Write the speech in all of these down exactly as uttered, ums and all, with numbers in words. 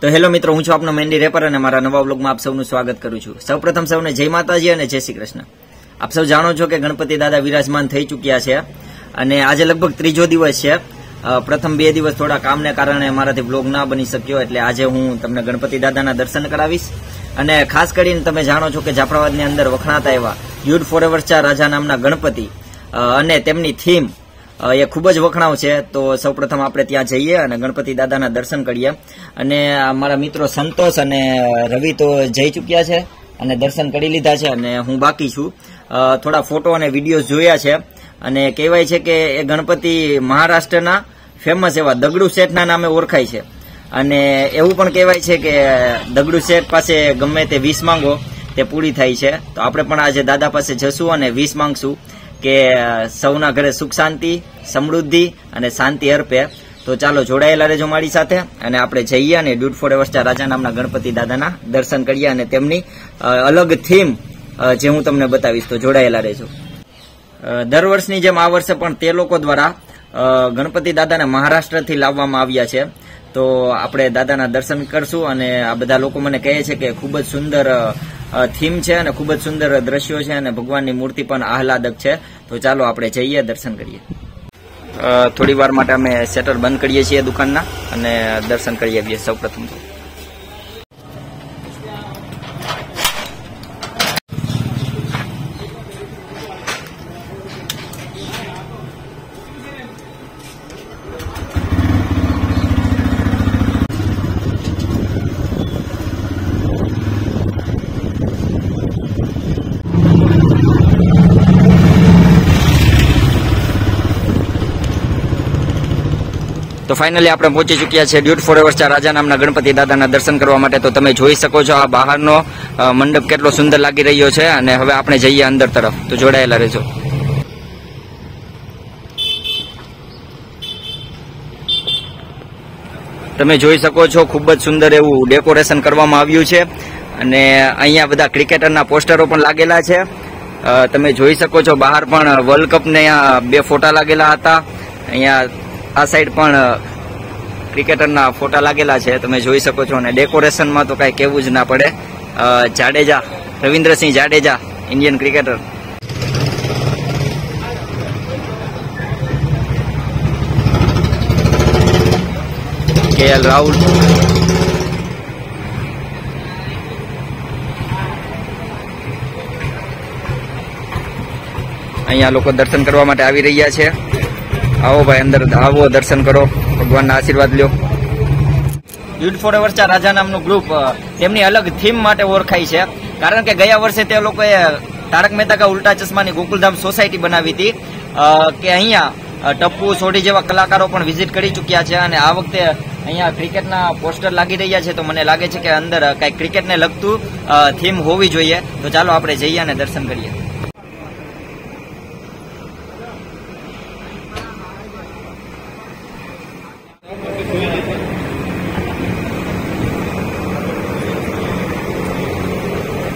તો હેલો મિત્રો, હું છું આપનો મેન્ડી રેપર અને મારા નવા વ્લોગમાં આપ સૌનું સ્વાગત કરું છું। સૌપ્રથમ સૌને જય માતાજી અને જય શ્રી કૃષ્ણ। આપ સૌ જાણો છો કે ગણપતિ દાદા વિરાજમાન થઈ ચૂક્યા છે અને આજે લગભગ ત્રીજો દિવસ છે। પ્રથમ બે દિવસ થોડા કામને કારણે મારાથી વ્લોગ ના બની શક્યો, એટલે આજે હું તમને ગણપતિ દાદાના દર્શન કરાવીશ। અને ખાસ કરીને તમે જાણો છો કે જાફરાબાદની અંદર વખણાતા એવા ડ્યુડ ફોરએવર ચાર રાજા નામના ગણપતિ અને તેમની થીમ એ ખૂબ જ વખણાવ છે। તો સૌપ્રથમ આપણે ત્યાં જઈએ અને ગણપતિ દાદાના દર્શન કરીએ। અને મારા મિત્રો સંતોષ અને રવિ તો જઈ ચૂક્યા છે અને દર્શન કરી લીધા છે અને હું બાકી છું। થોડા ફોટો અને વિડીયો જોયા છે અને કહેવાય છે કે એ ગણપતિ મહારાષ્ટ્રના ફેમસ એવા દગડુ શેઠના નામે ઓળખાય છે। અને એવું પણ કહેવાય છે કે દગડુ શેઠ પાસે ગમે તે વીસ માંગો તે પૂરી થાય છે। તો આપણે પણ આજે દાદા પાસે જશું અને વીસ માંગશું કે સૌના ઘરે સુખ શાંતિ સમૃદ્ધિ અને શાંતિ અર્પે। તો ચાલો જોડાયેલા રહેજો મારી સાથે અને આપણે જઈએ અને ડ્યુડ ફોરએવર સ્ટાર રાજા નામના ગણપતિ દાદાના દર્શન કરીએ અને તેમની અલગ થીમ જે હું તમને બતાવીશ, તો જોડાયેલા રહેજો। દર વર્ષની જેમ આ વર્ષે પણ તે લોકો દ્વારા ગણપતિ દાદાને મહારાષ્ટ્રથી લાવવામાં આવ્યા છે। તો આપણે દાદાના દર્શન કરશું અને આ બધા લોકો મને કહે છે કે ખૂબ જ સુંદર થીમ છે અને ખૂબ જ સુંદર દ્રશ્યો છે અને ભગવાનની મૂર્તિ પણ આહલાદક છે। તો ચાલો આપણે જઈએ, દર્શન કરીએ। થોડી વાર માટે અમે શટર બંધ કરીએ છીએ દુકાનના અને દર્શન કરી આવીએ। સૌ પ્રથમ તો તો ફાઇનલી આપણે પહોંચી ચૂક્યા છે ડ્યુડ ફોરએવર સ્ટાર રાજા નામના ગણપતિ દાદાના દર્શન કરવા માટે। તો તમે જોઈ શકો છો આ બહારનો મંડપ કેટલો સુંદર લાગી રહ્યો છે અને હવે આપણે જઈએ અંદર તરફ, તો જોડાયેલા રહેજો। તમે જોઈ શકો છો ખૂબ જ સુંદર એવું ડેકોરેશન કરવામાં આવ્યું છે અને અહીંયા બધા ક્રિકેટરના પોસ્ટરો પણ લાગેલા છે। તમે જોઈ શકો છો બહાર પણ વર્લ્ડ કપને બે ફોટા લાગેલા હતા, અહીંયા આ સાઈડ પણ ક્રિકેટરના ફોટા લાગેલા છે, તમે જોઈ શકો છો। અને ડેકોરેશનમાં તો કાંઈ કહેવું જ ના પડે, Jadeja Ravindrasinh Jadeja Indian cricketer. KL Rahul અહીંયા લોકો દર્શન કરવા માટે આવી રહ્યા છે। आओ भाई अंदर आओ, दर्शन करो, भगवान ना आशीर्वाद लो। ड્યુડ ફોરએવર સ્ટાર રાજા નામનું ગ્રુપ તેમની અલગ થીમ માટે ઓળખાય છે, કારણ કે ગયા વર્ષે તે લોકોએ તારક મહેતા કા ઉલ્ટા ચશ્માની ગોકુલધામ સોસાયટી બનાવી હતી કે અહીંયા ટપ્પુ સોઢી જેવા કલાકારો પણ વિઝિટ કરી ચૂક્યા છે। અને આ વખતે અહીંયા ક્રિકેટના પોસ્ટર લાગી રહ્યા છે, તો મને લાગે છે કે અંદર કાંઈક ક્રિકેટને લગતું થીમ હોવી જોઈએ। તો ચાલો આપણે જઈએ અને દર્શન કરીએ।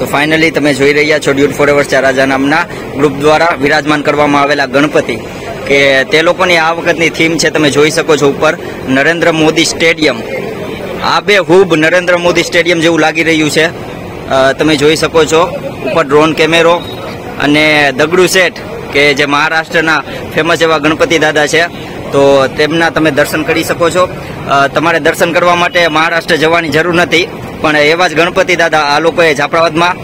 તો ફાઇનલી તમે જોઈ રહ્યા છો ડ્યુડ ફોરએવર સ્ટાર રાજા નામના ગ્રુપ દ્વારા વિરાજમાન કરવામાં આવેલા ગણપતિ કે તે લોકોની આ વખતની થીમ છે, તમે જોઈ શકો છો ઉપર નરેન્દ્ર મોદી સ્ટેડિયમ। આ બે હૂબ નરેન્દ્ર મોદી સ્ટેડિયમ જેવું લાગી રહ્યું છે, તમે જોઈ શકો છો ઉપર ડ્રોન કેમેરો। અને દગડુ શેઠ કે જે મહારાષ્ટ્રના ફેમસ એવા ગણપતિ દાદા છે, તો તેમના તમે દર્શન કરી શકો છો। તમારે દર્શન કરવા માટે મહારાષ્ટ્ર જવાની જરૂર નથી, પણ એવા જ ગણપતિ દાદા આ લોકોએ જાફરાબાદમાં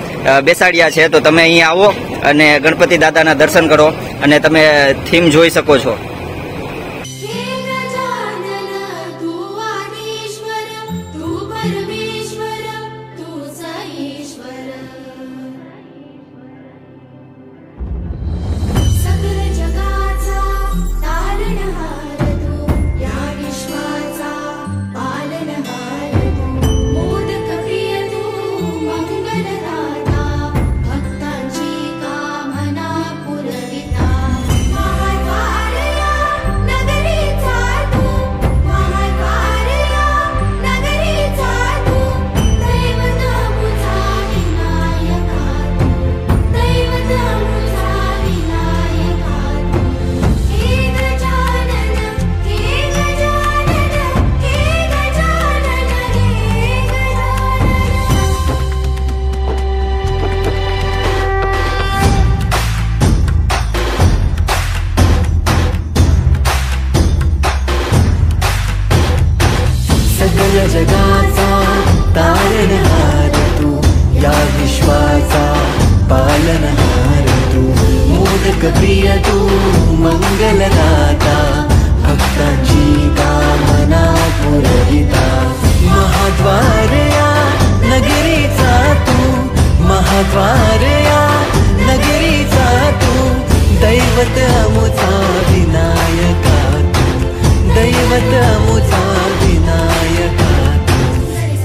બેસાડ્યા છે। તો તમે અહીં આવો અને ગણપતિ દાદાના દર્શન કરો અને તમે થીમ જોઈ શકો છો। सूरज गाता, तारे नहार तू या विश्वासा, पालनहार तू मोदक प्रिय तू मंगलदाता, भक्तांची कामना पुरविता, महाद्वार या नगरीचा तू, महाद्वार या नगरीचा तू, दैवत आमचा विनायका तू, दैवत आमचा विनायका तू,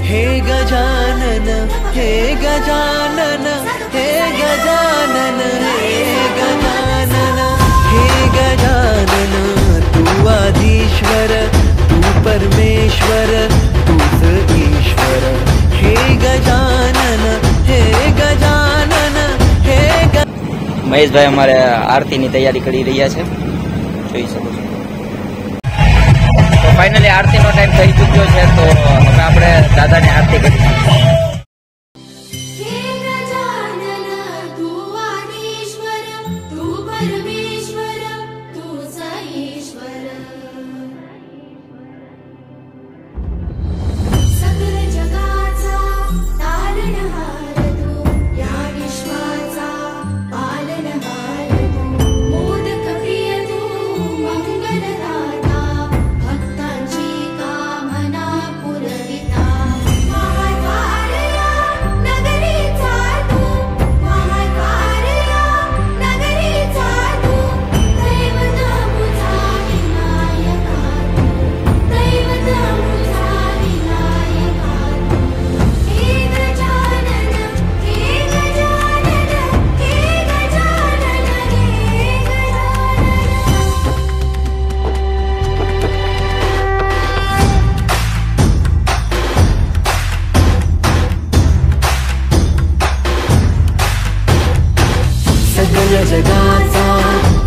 हे गजानन हे गजानन हे गजानन हे गजानन हे गजानन, तू आदिश्वर तू परमेश्वर तूच ईश्वर, हे गजानन हे गजानन हे ग महेश भाई हमारे आरती की तैयारी करी रही है। तो फाइनली आरती नो टाइम थी चुक्यो है, तो हम अपने दादा ने आरती करी। जगाचा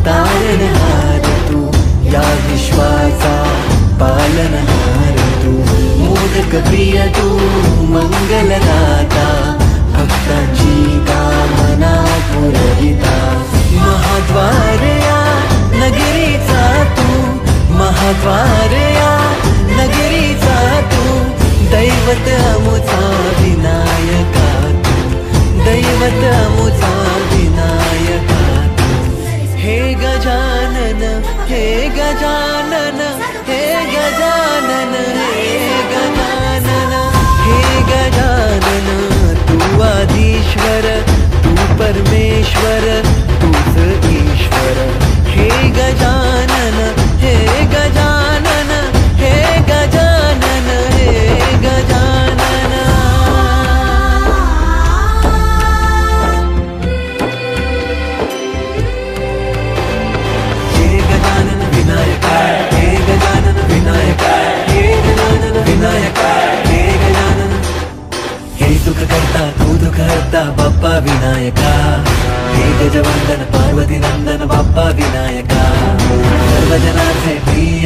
तारणहार तू या विश्वाचा, पालनहार तू मोदक प्रिय तू मंगलदाता, भक्तांची कामना पुरविता, महाद्वार या नगरीचा तू, महाद्वार या नगरीचा तू, दैवत आमचा विनायका तू, दैवत आमचा विनायका, हे गजानन हे गजानन हे गजानन हे गजानन हे गजानन, तू आदिश्वर तू परमेश्वर तूच ईश्वर, हे गजानन हे गजानन हे गजानन हे गजानन। बाप्पा विनायका, हे गजवंदन पार्वती नंदन बाप्पा विनायका, सर्वजनार्थे प्रिय।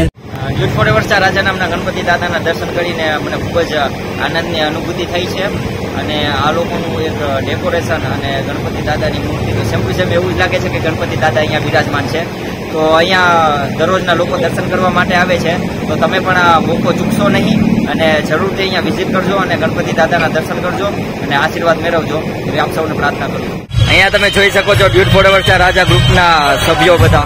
डूड फॉरएवर राजा नामना गणपति दादा दर्शन करीने अमने खूबज आनंद की अनुभूति थी है। आ लोगों एक डेकोरेशन अने गणपति दादा की मूर्ति तो सेम टू सेम एवं लगे कि गणपति दादा अहीं विराजमान है। तो अहींया दररोजना लोग दर्शन करवा माटे आवे छे, तो तमे पण आ मौको चूकशो नहीं अने जरूर थी अहींया विजिट करजो अने गणपति दादाना दर्शन करजो अने आशीर्वाद मेळवजो एवी आप सौने प्रार्थना करूं। अहींया तमे जोई शको छो ड्यूड फॉरएवर चा राजा ग्रुपना सभ्यो बधा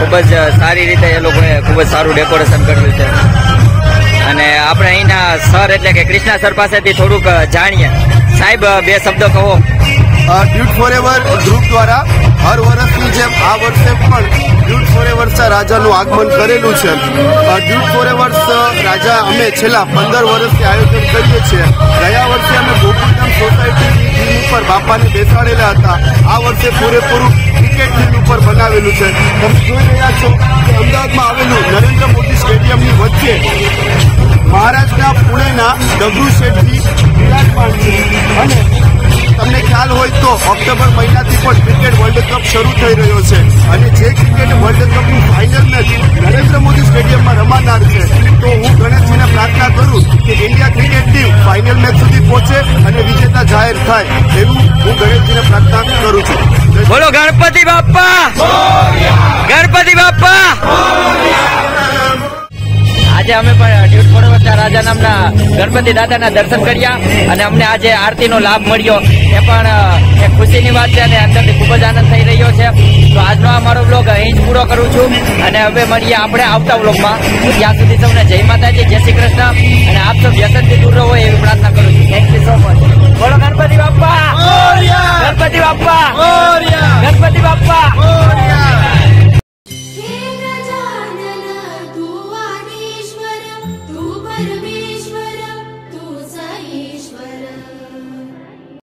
खूब ज सारी रीते ए लोकोए खूब ज सारू डेकोरेशन कर्युं छे अने आपणे अहींना सर एटले के कृष्णा सर पासेथी थोडुंक जाणीए। साहेब बे शब्द कहो। ड्यूड फॉरएवर ग्रुप द्वारा हर वर्ष की जेम आ वर्षे पण ड्यूड फॉरएवर राजा नु आगमन करेलू छे। ड्यूड फॉरएवर राजा अमे छेल्ला पंदर वर्ष आयोजन करीए छे। गया वर्षे अमे गोकुल सोसायटी थीम पर बापा ने बेसाडेला हता, आ वर्षे पूरेपूरू क्रिकेट थीम पर बनावेलू छे। तमे जोई रह्या छो के अमदावाद मां आवेलू नरेंद्र मोदी स्टेडियम नी वच्चे महाराष्ट्रना पुणेना दगडू शेठजी विराजमान छे अने तमने ख्याल होय तो ऑक्टोबर महीना क्रिकेट वर्ल्ड कप शुरू थी रो है। जे cricket world cup final match Narendra Modi stadium में रमानार है, तो हूँ गणेश जी ने प्रार्थना करूँ कि India cricket team final match सुधी पहुंचे और विजेता जाहिर थाय एवं हूँ गणेश जी ने प्रार्थना करूँ छूं। बोलो गणपति बाप्पा गणपति बाप्पा। आज આજે અમે પણ ડ્યુડ ફોરએવરના રાજાનામના ગણપતિ દાદાના દર્શન કર્યા અને અમને આજે આરતીનો લાભ મળ્યો એ પણ એક ખુશીની વાત છે અને અંદરથી ખૂબ જ આનંદ થઈ રહ્યો છે. તો આજનો આ મારો વ્લોગ અહીં જ પૂરો કરું છું અને હવે મળીએ આપણે આવતા વ્લોગમાં. ત્યાં સુધી સૌને જય માતાજી, જય શ્રી કૃષ્ણ અને આપ સૌ વ્યસનથી દૂર રહો એવી પ્રાર્થના કરું છું.